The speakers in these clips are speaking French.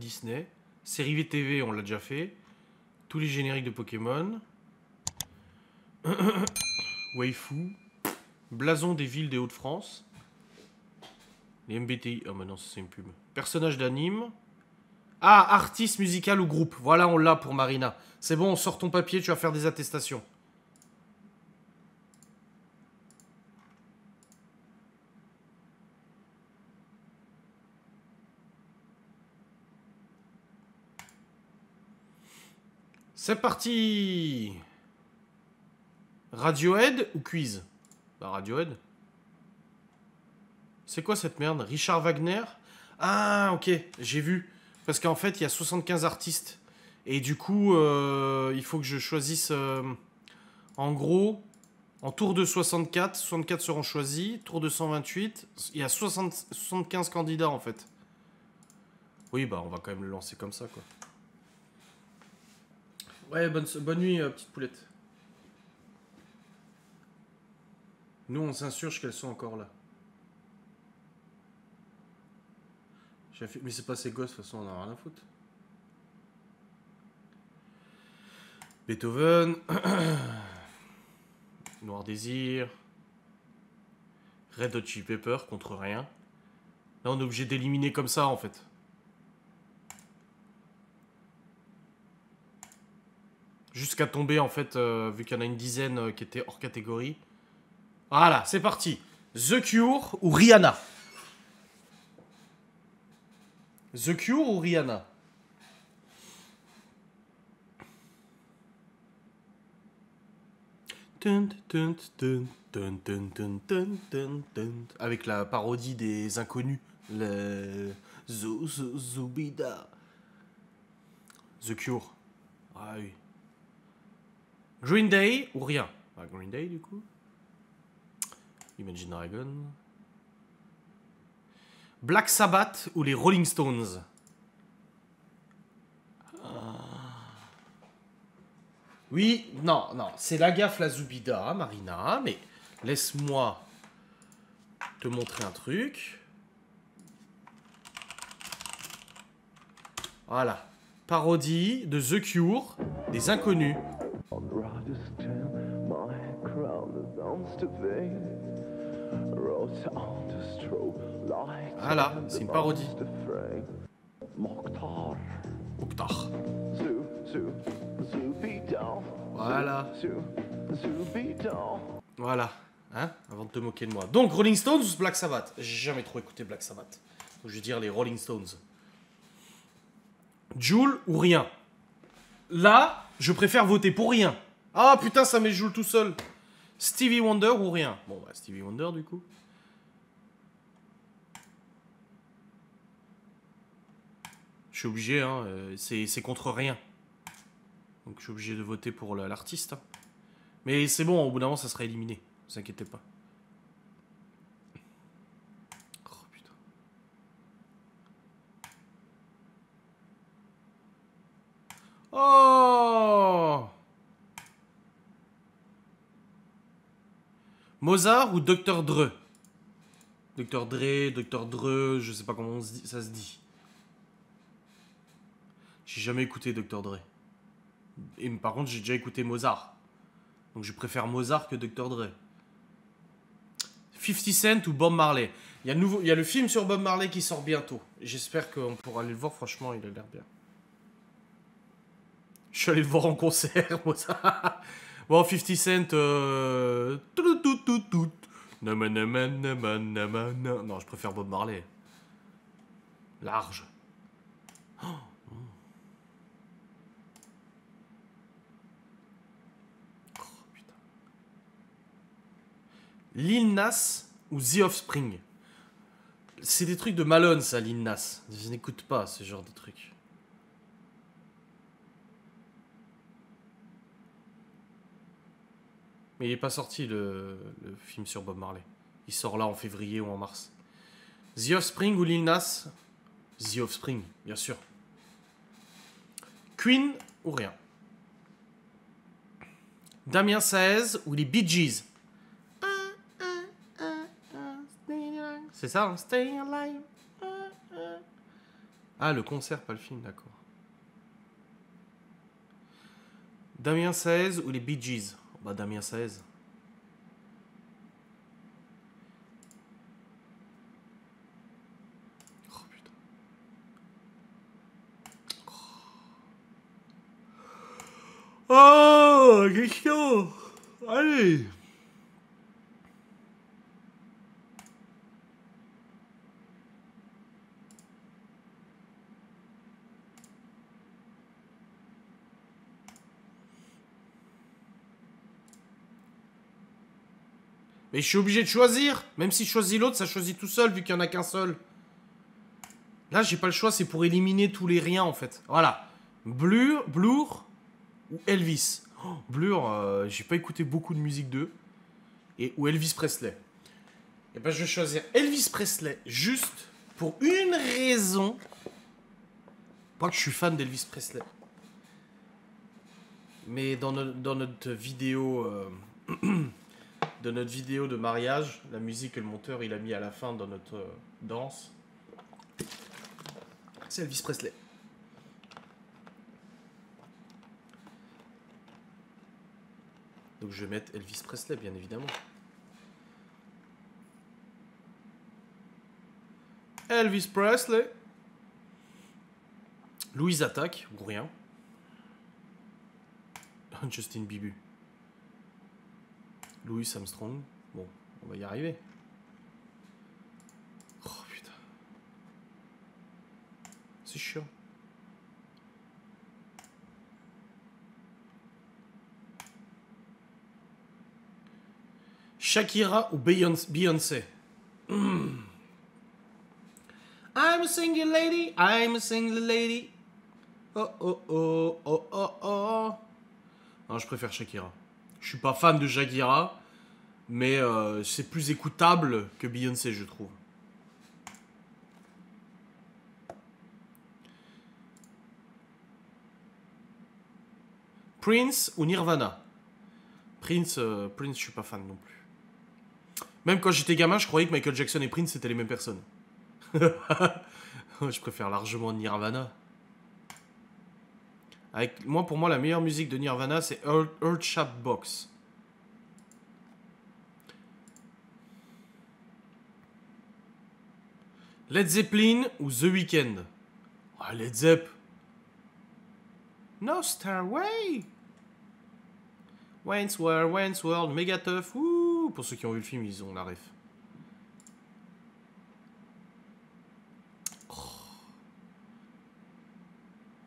Disney, série VTV, on l'a déjà fait, tous les génériques de Pokémon, Waifu, blason des villes des Hauts-de-France, les MBTI, ah oh, mais non, c'est une pub, personnage d'anime, ah, artiste musical ou groupe, voilà, on l'a pour Marina. C'est bon, on sort ton papier, tu vas faire des attestations. C'est parti. Radiohead ou quiz? Bah Radiohead. C'est quoi cette merde? Richard Wagner? Ah ok, j'ai vu. Parce qu'en fait, il y a 75 artistes. Et du coup, il faut que je choisisse... en gros, en tour de 64, 64 seront choisis. Tour de 128, il y a 75 candidats en fait. Oui, bah on va quand même le lancer comme ça quoi. Ouais, bonne nuit, petite poulette. Nous, on s'insurge qu'elles sont encore là. Mais c'est pas ces gosses, de toute façon, on en a rien à foutre. Beethoven. Noir Désir. Red Hot Chili Peppers, contre rien. Là, on est obligé d'éliminer comme ça, en fait. Jusqu'à tomber, en fait, vu qu'il y en a une dizaine qui étaient hors catégorie. Voilà, c'est parti. The Cure ou Rihanna? The Cure ou Rihanna? Avec la parodie des inconnus. Le... Zubida. The Cure. Ah oui. Green Day ou rien? Ah, Green Day, du coup. Imagine Dragons. Black Sabbath ou les Rolling Stones? Oui, non, non. C'est la gaffe, la Zubida, Marina. Mais laisse-moi te montrer un truc. Voilà. Parodie de The Cure, des inconnus. Ah là, c'est une parodie. Mokhtar. Voilà. Voilà. Hein? Avant de te moquer de moi. Donc Rolling Stones ou Black Sabbath? J'ai jamais trop écouté Black Sabbath. Donc je vais dire les Rolling Stones. Joule ou rien? Là, je préfère voter pour rien. Ah putain, ça met Joule tout seul. Stevie Wonder ou rien? Bon bah Stevie Wonder du coup. Je suis obligé, hein, c'est contre rien. Donc je suis obligé de voter pour l'artiste. Hein. Mais c'est bon, au bout d'un moment, ça sera éliminé. Ne vous inquiétez pas. Oh putain. Oh! Mozart ou Dr. Dre? Dr. Dre, Dr. Dre, je sais pas comment on se dit, ça se dit. J'ai jamais écouté Dr. Dre. Et par contre, j'ai déjà écouté Mozart. Donc je préfère Mozart que Dr. Dre. 50 Cent ou Bob Marley? Il y a le film sur Bob Marley qui sort bientôt. J'espère qu'on pourra aller le voir. Franchement, il a l'air bien. Je suis allé le voir en concert, Mozart. Bon, 50 Cent... Non, je préfère Bob Marley. Large. Oh. Lil Nas ou The Offspring? C'est des trucs de Malone, ça, Lil Nas. Je n'écoute pas ce genre de trucs. Mais il n'est pas sorti le film sur Bob Marley. Il sort là en février ou en mars. The Offspring ou Lil Nas? The Offspring, bien sûr. Queen ou rien? Damien Saez ou les Bee Gees? C'est ça, hein? Stay alive. Ah, le concert, pas le film, d'accord. Damien Saez ou les Bee Gees? Bah, Damien Saez. Oh, putain. Oh, question. Allez. Mais je suis obligé de choisir. Même si je choisis l'autre, ça choisit tout seul, vu qu'il n'y en a qu'un seul. Là, j'ai pas le choix, c'est pour éliminer tous les riens, en fait. Voilà. Blur ou Elvis. Oh, Blur, j'ai pas écouté beaucoup de musique d'eux. Ou Elvis Presley. Et ben, je vais choisir Elvis Presley, juste pour une raison. Pas que je suis fan d'Elvis Presley. Mais dans notre vidéo... de notre vidéo de mariage, la musique que le monteur il a mis à la fin dans notre danse, c'est Elvis Presley. Donc je vais mettre Elvis Presley, bien évidemment. Elvis Presley. Louise attaque, ou rien. Justin Bieber. Louis Armstrong. Bon, on va y arriver. Oh putain. C'est chiant. Shakira ou Beyoncé? I'm a single lady, I'm a single lady. Oh oh oh oh oh oh. Non, je préfère Shakira. Je suis pas fan de Shakira, mais c'est plus écoutable que Beyoncé, je trouve. Prince ou Nirvana? Prince, je suis pas fan non plus. Même quand j'étais gamin, je croyais que Michael Jackson et Prince c'était les mêmes personnes. Je préfère largement Nirvana. Avec, moi, pour moi, la meilleure musique de Nirvana, c'est Earth Shape Box. Led Zeppelin ou The Weeknd? Ah, Led Zepp. No Starway. Wayne's World, méga tough. Ouh, pour ceux qui ont vu le film, ils ont la ref.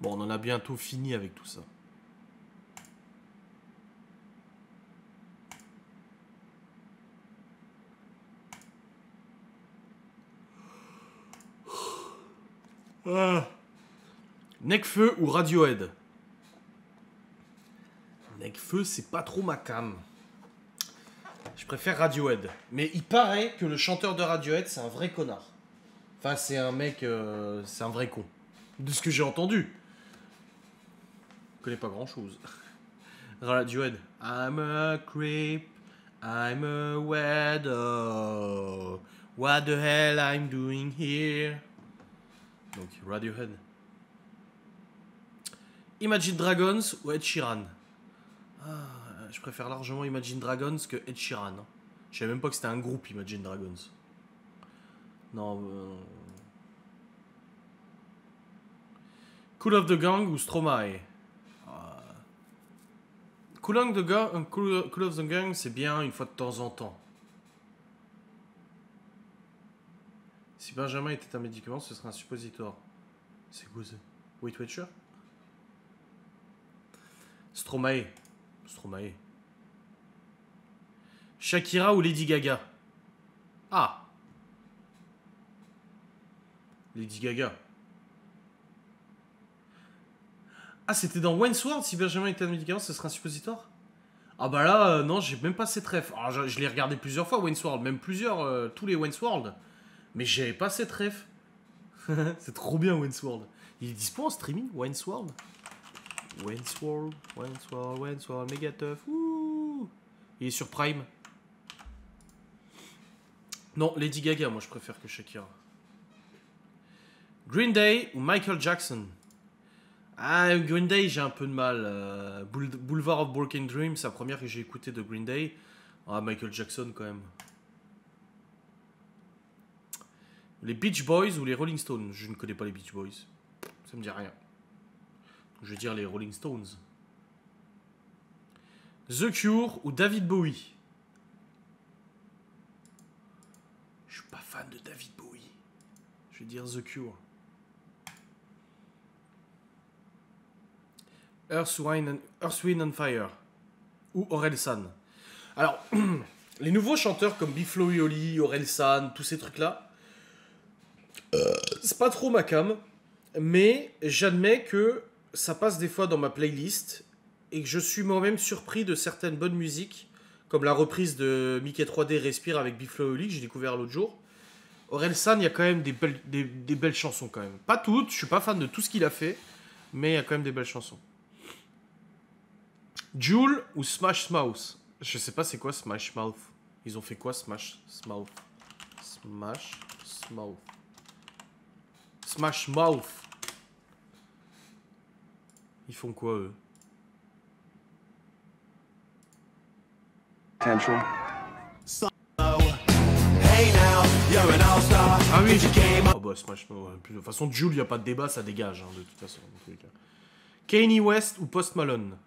Bon, on en a bientôt fini avec tout ça. Ah. Necfeu ou Radiohead? Necfeu, c'est pas trop ma came. Je préfère Radiohead. Mais il paraît que le chanteur de Radiohead, c'est un vrai connard. Enfin, c'est un mec... c'est un vrai con. De ce que j'ai entendu. Je connais pas grand chose. Radiohead. I'm a creep, I'm a weirdo. What the hell I'm doing here? Donc Radiohead. Imagine Dragons ou Ed Sheeran? Ah, je préfère largement Imagine Dragons que Ed Sheeran. Je savais même pas que c'était un groupe Imagine Dragons. Non. Cool of the Gang ou Stromae? Cool of the Gang, c'est bien une fois de temps en temps. Si Benjamin était un médicament, ce serait un suppositoire. C'est quoi ça? Weight Watcher? Stromae. Shakira ou Lady Gaga? Ah! Lady Gaga. Ah, c'était dans Wentworth, si Benjamin était un médicament, ce serait un suppositoire? Ah bah là, non, j'ai même pas cette ref. Alors, je l'ai regardé plusieurs fois, Wentworth, même plusieurs, tous les Wentworth. Mais j'avais pas cette ref. C'est trop bien, Wentworth. Il est dispo en streaming, Wentworth, méga tough. Ouh. Il est sur Prime. Non, Lady Gaga, moi, je préfère que Shakira. Green Day ou Michael Jackson? Ah, Green Day, j'ai un peu de mal. Boulevard of Broken Dreams, c'est la première que j'ai écoutée de Green Day. Ah, Michael Jackson quand même. Les Beach Boys ou les Rolling Stones? Je ne connais pas les Beach Boys. Ça me dit rien. Je vais dire les Rolling Stones. The Cure ou David Bowie? Je suis pas fan de David Bowie. Je vais dire The Cure. Earth, Wind and Fire ou Orelsan? Alors, les nouveaux chanteurs comme Bigflo et Oli, Orelsan, tous ces trucs-là, c'est pas trop ma cam, mais j'admets que ça passe des fois dans ma playlist et que je suis moi-même surpris de certaines bonnes musiques, comme la reprise de Mickey 3D Respire avec Bigflo et Oli que j'ai découvert l'autre jour. Orelsan, il y a quand même des belles chansons quand même. Pas toutes, je suis pas fan de tout ce qu'il a fait, mais il y a quand même des belles chansons. Jul ou Smash Mouth? Je sais pas c'est quoi Smash Mouth. Ils ont fait quoi Smash Mouth? Smash Mouth. Smash Mouth. Ils font quoi eux? Ah oui. Oh bah Smash Mouth. De toute façon Jul, y a pas de débat, ça dégage hein, de toute façon. Kanye West ou Post Malone?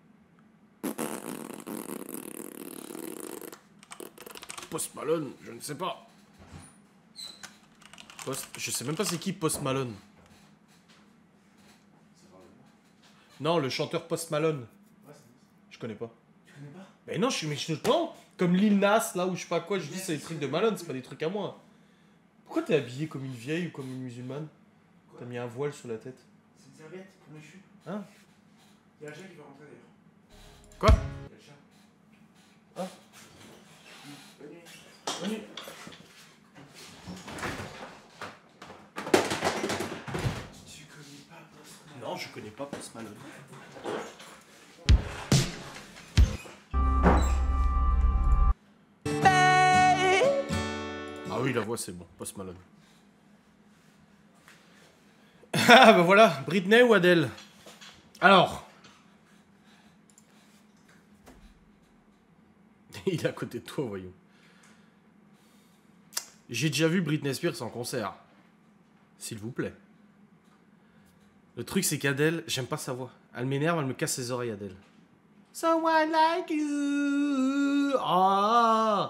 Post Malone, je ne sais pas. Je sais même pas c'est qui Post Malone. Non, le chanteur Post Malone. Je connais pas. Tu connais pas? Ben non, je suis comme Lil Nas là ou je sais pas quoi, je dis c'est des trucs de Malone, c'est pas des trucs à moi. Pourquoi t'es habillé comme une vieille ou comme une musulmane? T'as mis un voile sur la tête. C'est une serviette pour mes cheveux. Hein? Y'a un chat qui va rentrer d'ailleurs. Quoi? Y'a le chat. Hein? Bonne nuit. Tu connais pas Post Malone? Non, je connais pas Post Malone. Ah oui, la voix c'est bon, Post Malone. Ah bah voilà, Britney ou Adele? Alors. Il est à côté de toi, voyons. J'ai déjà vu Britney Spears en concert. S'il vous plaît. Le truc, c'est qu'Adèle, j'aime pas sa voix. Elle m'énerve, elle me casse ses oreilles, Adèle. Someone like you. Oh.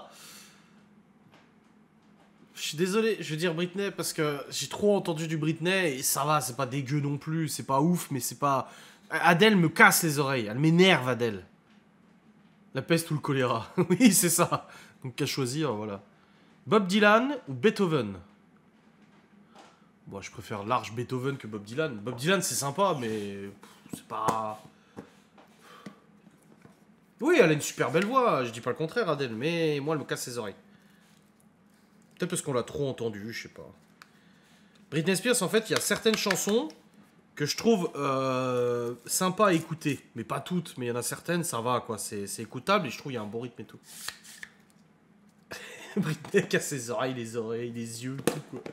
Je suis désolé, je vais dire Britney parce que j'ai trop entendu du Britney et ça va, c'est pas dégueu non plus. C'est pas ouf, mais c'est pas... Adèle me casse les oreilles. Elle m'énerve, Adèle. La peste ou le choléra. Oui, c'est ça. Donc qu'à choisir, voilà. Bob Dylan ou Beethoven? Bon, je préfère large Beethoven que Bob Dylan. Bob Dylan, c'est sympa, mais... C'est pas... Oui, elle a une super belle voix. Je dis pas le contraire, Adèle, mais moi, elle me casse ses oreilles. Peut-être parce qu'on l'a trop entendue, je sais pas. Britney Spears, en fait, il y a certaines chansons que je trouve sympa à écouter. Mais pas toutes, mais il y en a certaines, ça va, quoi. C'est écoutable et je trouve qu'il y a un bon rythme et tout. Britney casse ses oreilles, les yeux, tout quoi.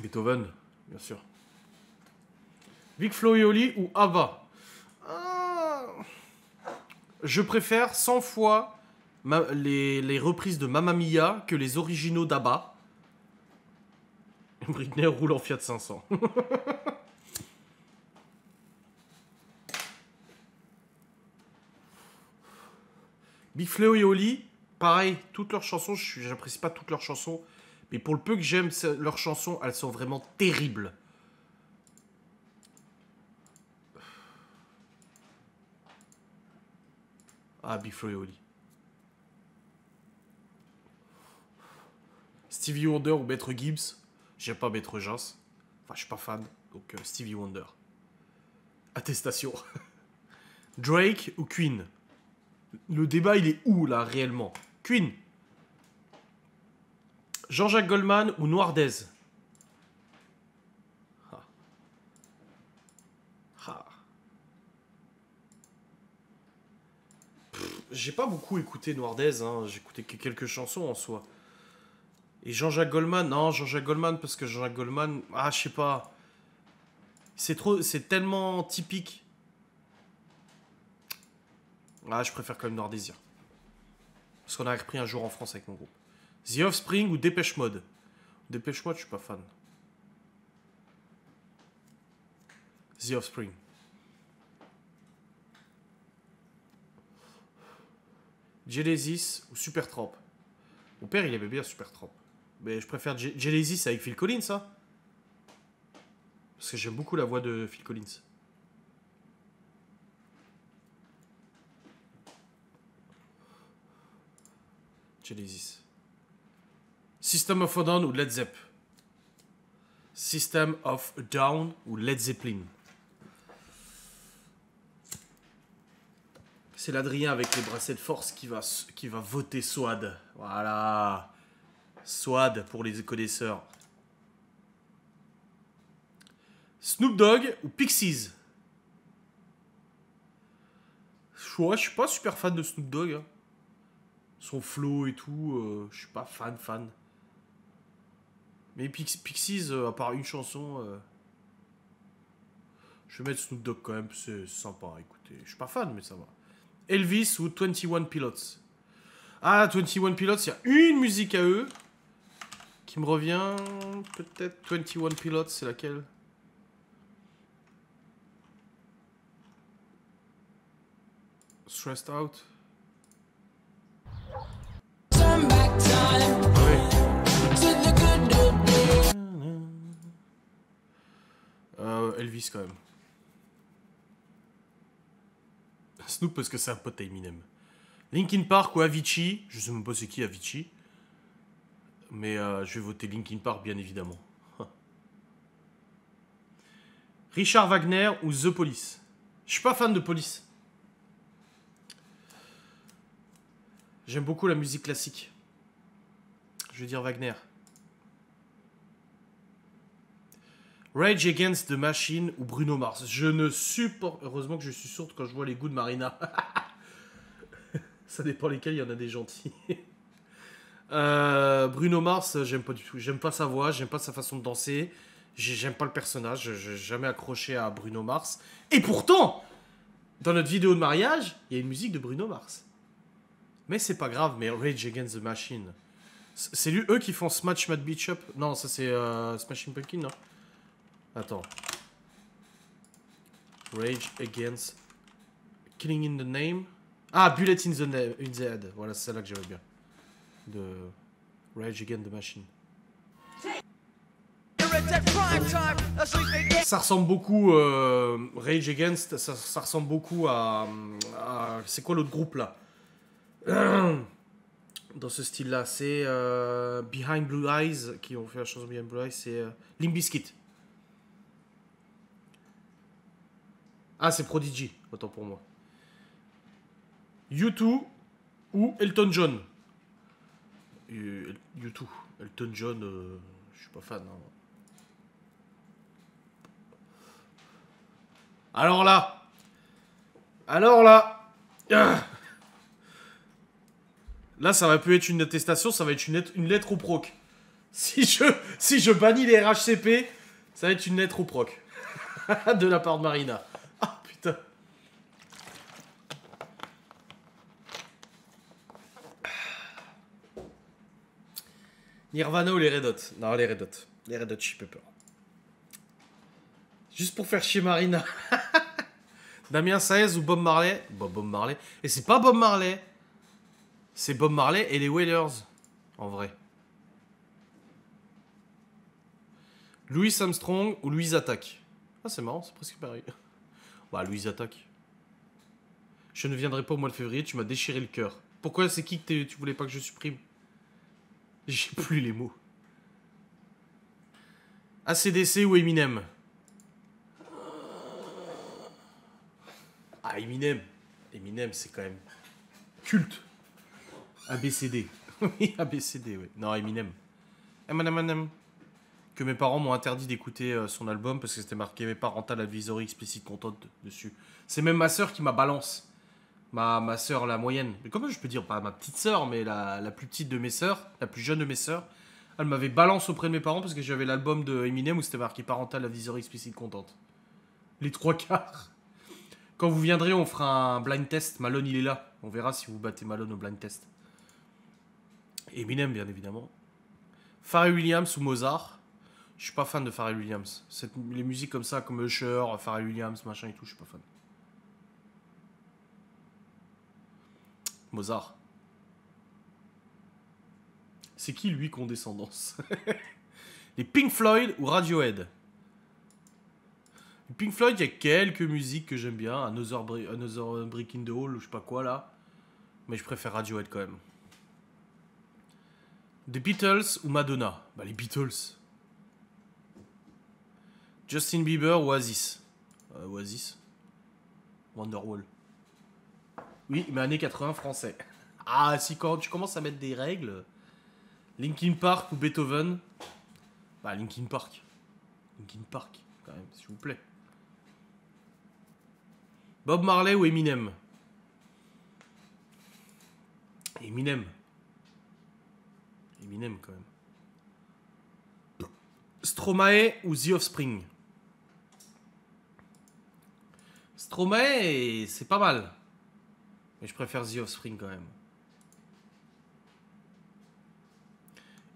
Beethoven, bien sûr. Bigflo et Oli ou Abba? Je préfère 100 fois les reprises de Mamma Mia que les originaux d'Abba. Britney roule en Fiat 500. Bigflo et Oli, pareil, toutes leurs chansons, j'apprécie pas toutes leurs chansons, mais pour le peu que j'aime leurs chansons, elles sont vraiment terribles. Ah, Bigflo et Oli. Stevie Wonder ou Maître Gibbs? J'aime pas Maître James. Enfin, je suis pas fan, donc Stevie Wonder. Attestation. Drake ou Queen? Le débat, il est où, là, réellement? Queen. Jean-Jacques Goldman ou Noir Désir? Ah. Ah. J'ai pas beaucoup écouté Noir Désir, hein. J'ai écouté quelques chansons en soi. Et Jean-Jacques Goldman, non, Jean-Jacques Goldman, parce que Jean-Jacques Goldman, ah, je sais pas. C'est trop, c'est tellement typique. Ah, je préfère quand même Noir Désir. Parce qu'on a repris un jour en France avec mon groupe. The Offspring ou Dépêche Mode. Dépêche Mode, je suis pas fan. The Offspring. Genesis ou Supertramp. Mon père, il aimait bien Supertramp. Mais je préfère Genesis avec Phil Collins, ça. Parce que j'aime beaucoup la voix de Phil Collins. Genesis. System of a Down ou Led Zeppelin. System of a Down ou Led Zeppelin. C'est l'Adrien avec les bracelets de force qui va voter Swad. Voilà. Swad pour les connaisseurs. Snoop Dogg ou Pixies. Ouais, je suis pas super fan de Snoop Dogg. Hein. Son flow et tout, je suis pas fan. Mais Pixies, à part une chanson... Je vais mettre Snoop Dogg quand même, c'est sympa. Écoutez, je suis pas fan, mais ça va. Elvis ou 21 Pilots. Ah, 21 Pilots, il y a une musique à eux qui me revient. Peut-être 21 Pilots, c'est laquelle? Stressed Out. Oui. Elvis quand même. Snoop parce que c'est un pote à Eminem. Linkin Park ou Avicii. Je sais même pas c'est qui Avicii. Mais je vais voter Linkin Park bien évidemment. Richard Wagner ou The Police. Je suis pas fan de Police. J'aime beaucoup la musique classique. Je vais dire Wagner. Rage Against the Machine ou Bruno Mars. Je ne supporte... Heureusement que je suis sourde quand je vois les goûts de Marina. Ça dépend lesquels, il y en a des gentils. Bruno Mars, j'aime pas du tout. J'aime pas sa voix, j'aime pas sa façon de danser. J'aime pas le personnage. Je n'ai jamais accroché à Bruno Mars. Et pourtant, dans notre vidéo de mariage, il y a une musique de Bruno Mars. Mais c'est pas grave, mais Rage Against the Machine. C'est eux qui font Smash Mad Beach Up. Non, ça c'est Smashing Pumpkin, non? Attends. Rage Against... Killing in the Name. Ah, Bullet in the Head. Voilà, c'est celle-là que j'aimais bien. De Rage Against the Machine. Ça ressemble beaucoup... Rage Against, ça ressemble beaucoup à c'est quoi l'autre groupe, là? Dans ce style-là, c'est Behind Blue Eyes, qui ont fait la chanson Behind Blue Eyes, c'est Limp Bizkit. Ah, c'est Prodigy, autant pour moi. U2 ou Elton John. U2, Elton John, je suis pas fan. Hein. Alors là Là, ça va plus être une attestation, ça va être une lettre au proc. Si je bannis les RHCP, ça va être une lettre au proc. De la part de Marina. Ah, putain. Nirvana ou les Red Hot? Non, les Red Hot. Les Red Hot Chili Peppers. Juste pour faire chier Marina. Damien Saez ou Bob Marley? Bob Marley. Et c'est pas Bob Marley. C'est Bob Marley et les Wailers, en vrai. Louis Armstrong ou Louise Attaque. Ah, c'est marrant, c'est presque pareil. Bah, Louise Attaque. Je ne viendrai pas au mois de février, tu m'as déchiré le cœur. Pourquoi, c'est qui que tu voulais pas que je supprime? J'ai plus les mots. ACDC ou Eminem? Ah, Eminem. Eminem, c'est quand même culte. ABCD. Oui, ABCD, oui. Non, Eminem. Eminem. Que mes parents m'ont interdit d'écouter son album parce que c'était marqué Parental Advisory Explicit Content dessus. C'est même ma soeur qui m'a balance. Ma soeur, la moyenne. Mais comment je peux dire? Pas ma petite soeur, mais la plus petite de mes soeurs, la plus jeune de mes soeurs, Elle m'avait balance auprès de mes parents parce que j'avais l'album de Eminem où c'était marqué parental, advisory explicite, contente. Les trois quarts. Quand vous viendrez, on fera un blind test. Malone, il est là. On verra si vous battez Malone au blind test. Eminem, bien évidemment. Pharrell Williams ou Mozart. Je suis pas fan de Pharrell Williams. Les musiques comme ça, comme Usher, Pharrell Williams, machin et tout, je suis pas fan. Mozart. C'est qui, lui, condescendance? Les Pink Floyd ou Radiohead? Les Pink Floyd, il y a quelques musiques que j'aime bien. Another Brick in the Wall ou je sais pas quoi, là. Mais je préfère Radiohead, quand même. Des Beatles ou Madonna? Bah, les Beatles. Justin Bieber ou Oasis? Oasis. Wonderwall. Oui, mais années 80 français. Ah, si quand tu commences à mettre des règles... Linkin Park ou Beethoven? Bah, Linkin Park. Linkin Park, quand même, s'il vous plaît. Bob Marley ou Eminem? Eminem. Eminem, quand même. Stromae ou The Offspring? Stromae, c'est pas mal. Mais je préfère The Offspring, quand même.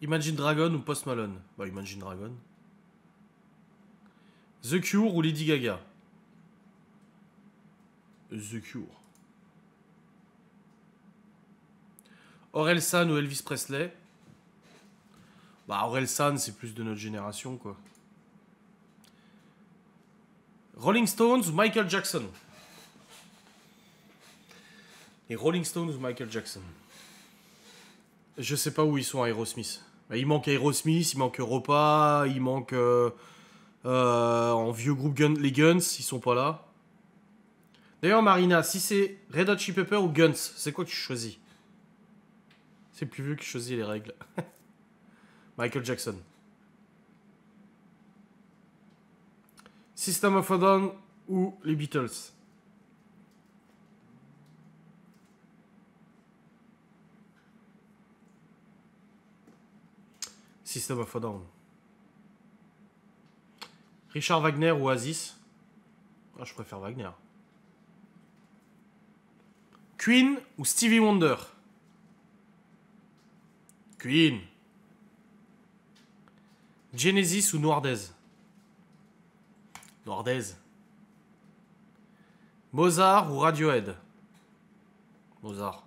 Imagine Dragon ou Post Malone? Bah, Imagine Dragon. The Cure ou Lady Gaga? The Cure. Orelsan ou Elvis Presley? Bah, Orelsan, c'est plus de notre génération, quoi. Rolling Stones ou Michael Jackson? Les Rolling Stones ou Michael Jackson? Je sais pas où ils sont à Aerosmith. Il manque Aerosmith, il manque Europa, il manque en vieux groupe les Guns, ils sont pas là. D'ailleurs Marina, si c'est Red Hot Chili Peppers ou Guns, c'est quoi que tu choisis? C'est plus vieux que je choisis les règles. Michael Jackson. System of a Down ou les Beatles? System of a Down. Richard Wagner ou Oasis? Ah, je préfère Wagner. Queen ou Stevie Wonder? Queen. Genesis ou Noir Désir? Noir Désir. Mozart ou Radiohead? Mozart.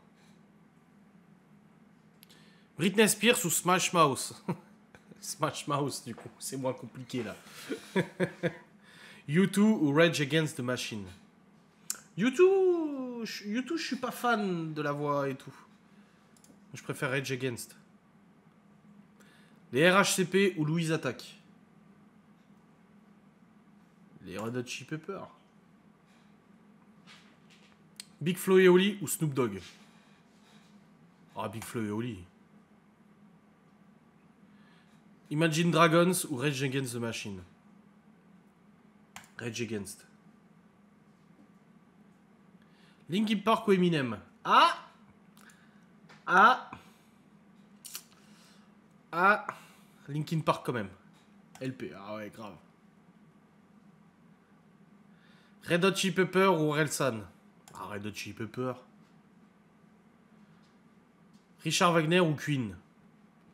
Britney Spears ou Smash Mouth? Smash Mouth, du coup, c'est moins compliqué là. U2 ou Rage Against the Machine? U2, je suis pas fan de la voix et tout. Je préfère Rage Against. Les RHCP ou Louise Attaque? Les Red Hot Chili Peppers. Bigflo et Oli ou Snoop Dogg? Ah, Bigflo et Oli. Imagine Dragons ou Rage Against the Machine? Rage Against. Linkin Park ou Eminem? Ah! Ah! Ah! Linkin Park quand même. LP, ah ouais, grave. Red Hot Chili Pepper ou Orelsan? Ah, Red Hot Chili Pepper. Richard Wagner ou Queen?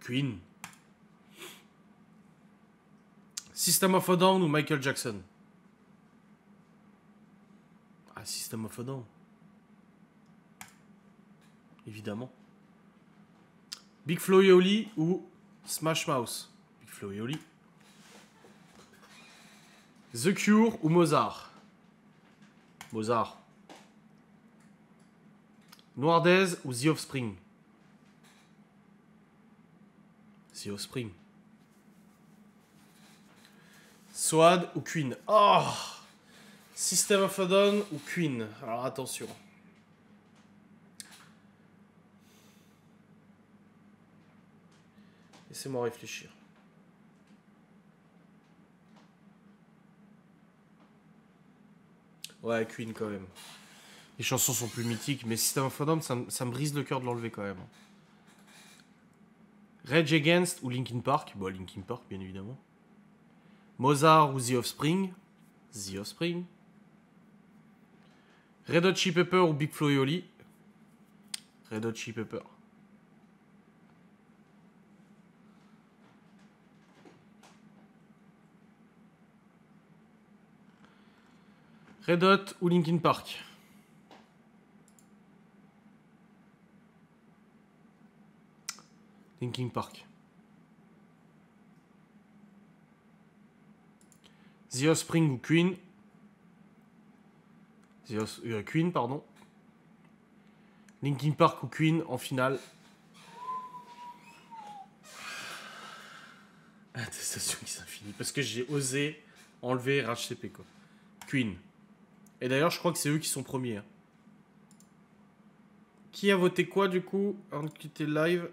Queen. System of a Down ou Michael Jackson? Ah, System of a Down. Évidemment. Bigflo et Oli ou Smash Mouth? Bigflo et Oli. The Cure ou Mozart? Mozart. Noir Désir ou The Offspring? The Offspring. Swad ou Queen? Oh, System of a Down ou Queen? Alors attention. Laissez-moi réfléchir. Ouais, Queen quand même. Les chansons sont plus mythiques, mais System of a Down, ça me brise le cœur de l'enlever quand même. Rage Against ou Linkin Park. Bon, Linkin Park, bien évidemment. Mozart ou The Offspring. The Offspring. Red Hot Chili Peppers ou Bigflo et Oli. Red Hot Chili Peppers. Red Hot ou Linkin Park. Linkin Park. The Offspring ou Queen. Queen, pardon. Linkin Park ou Queen en finale. Attestation qui s'infinit. Parce que j'ai osé enlever RHCP, quoi. Queen. Et d'ailleurs, je crois que c'est eux qui sont premiers. Hein. Qui a voté quoi, du coup, avant de quitter le live?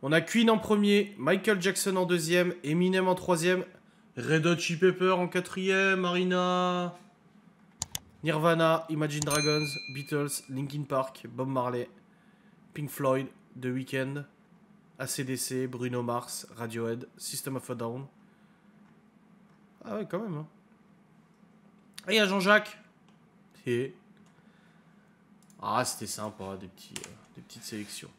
On a Queen en premier, Michael Jackson en deuxième, Eminem en troisième, Red Hot Chili Peppers en quatrième, Marina... Nirvana, Imagine Dragons, Beatles, Linkin Park, Bob Marley, Pink Floyd, The Weeknd, AC/DC, Bruno Mars, Radiohead, System of a Down. Ah ouais, quand même. Hein. Et il y a Jean-Jacques. Et... Ah, c'était sympa, des petites sélections.